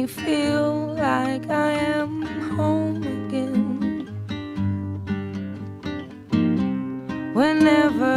me feel like I am home again. Whenever